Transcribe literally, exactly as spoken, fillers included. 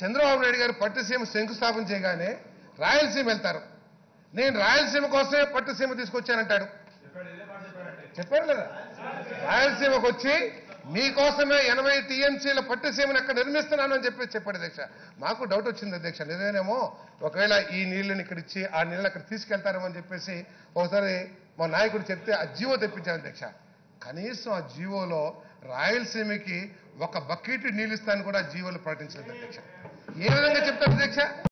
చంద్రబాబు నాయుడు గారు పట్టసీమ శంకుస్థాపన చేయగానే రాయలసీమ వెళ్తారు. నేను రాయలసీమ కోసమే పట్టసీమ తీసుకొచ్చానంటాడు. చెప్పారు కదా, రాయలసీమకు వచ్చి మీకోసమే ఎనభై టీఎంసీల పట్టసీమను అక్కడ నిర్మిస్తున్నాను అని చెప్పేసి చెప్పాడు అధ్యక్ష. మాకు డౌట్ వచ్చింది అధ్యక్ష, నిజమేనేమో, ఒకవేళ ఈ నీళ్ళని ఇక్కడ ఇచ్చి ఆ నీళ్ళని అక్కడ తీసుకెళ్తారేమో అని చెప్పేసి ఒకసారి మా నాయకుడు చెప్తే ఆ జీవో తెప్పించాను అధ్యక్ష. కనీసం ఆ జీవోలో రాయలసీమకి ఒక బకెట్ నీళ్ళు ఇస్తాను కూడా జీవోలు ప్రకటించలేదు అధ్యక్ష. ఏ విధంగా చెప్తారు అధ్యక్ష?